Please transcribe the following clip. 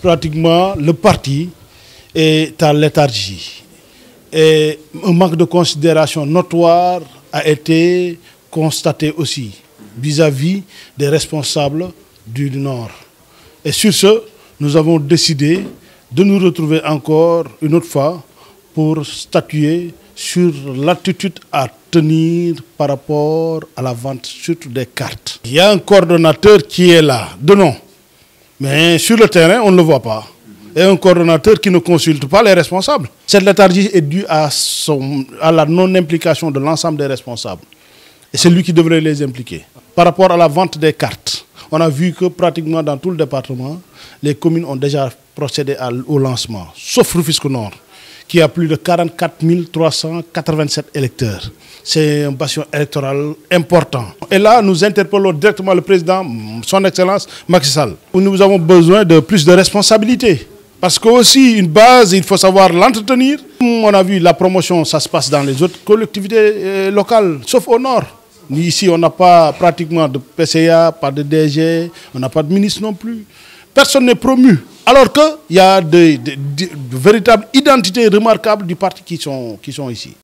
pratiquement le parti est en léthargie. Et un manque de considération notoire a été constaté aussi vis-à-vis des responsables du Nord. Et sur ce, nous avons décidé de nous retrouver encore une autre fois pour statuer sur l'attitude à tenir par rapport à la vente surtout des cartes. Il y a un coordonnateur qui est là, de nom, mais sur le terrain, on ne le voit pas. Et un coordonnateur qui ne consulte pas les responsables. Cette léthargie est due à la non-implication de l'ensemble des responsables. Et c'est lui qui devrait les impliquer. Par rapport à la vente des cartes, on a vu que pratiquement dans tout le département, les communes ont déjà procédé au lancement, sauf Rufisque Nord, qui a plus de 44 387 électeurs. C'est un bastion électoral important. Et là, nous interpellons directement le président, son excellence, Macky Sall. Nous avons besoin de plus de responsabilités. Parce qu'aussi, une base, il faut savoir l'entretenir. On a vu la promotion, ça se passe dans les autres collectivités locales, sauf au Nord. Ici, on n'a pas pratiquement de PCA, pas de DG, on n'a pas de ministre non plus. Personne n'est promu. Alors qu'il y a de véritables identités remarquables du parti qui sont ici.